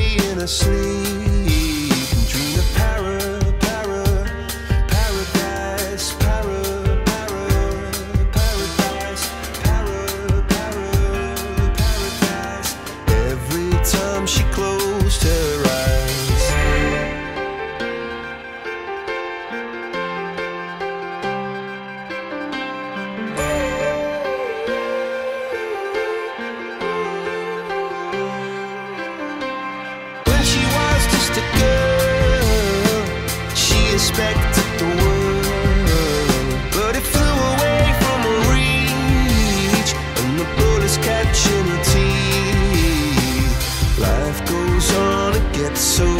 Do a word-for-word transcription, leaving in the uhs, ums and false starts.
in a sleep and dream of para, para, paradise, para, para, paradise, para, para, paradise. Every time she closed her a girl, she expected the world, but it flew away from her reach, and the bullets catching her teeth. Life goes on, it gets so